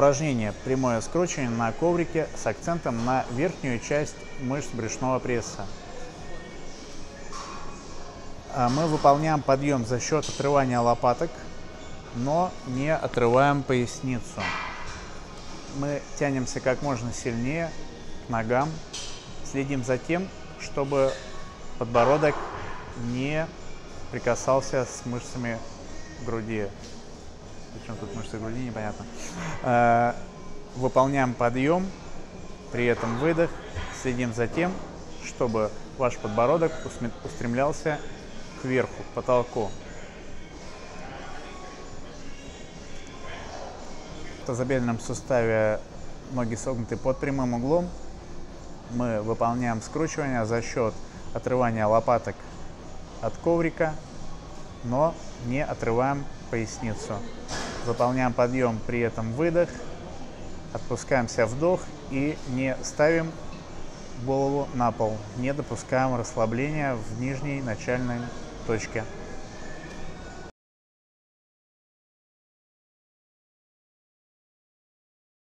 Упражнение «Прямое скручивание на коврике» с акцентом на верхнюю часть мышц брюшного пресса. Мы выполняем подъем за счет отрывания лопаток, но не отрываем поясницу. Мы тянемся как можно сильнее к ногам, следим за тем, чтобы подбородок не прикасался с мышцами груди. Причем тут мышцы груди, непонятно. Выполняем подъем, при этом выдох, следим за тем, чтобы ваш подбородок устремлялся кверху, к потолку. В тазобедренном суставе ноги согнуты под прямым углом. Мы выполняем скручивание за счет отрывания лопаток от коврика, но не отрываем поясницу. Выполняем подъем, при этом выдох, отпускаемся вдох и не ставим голову на пол, не допускаем расслабления в нижней начальной точке.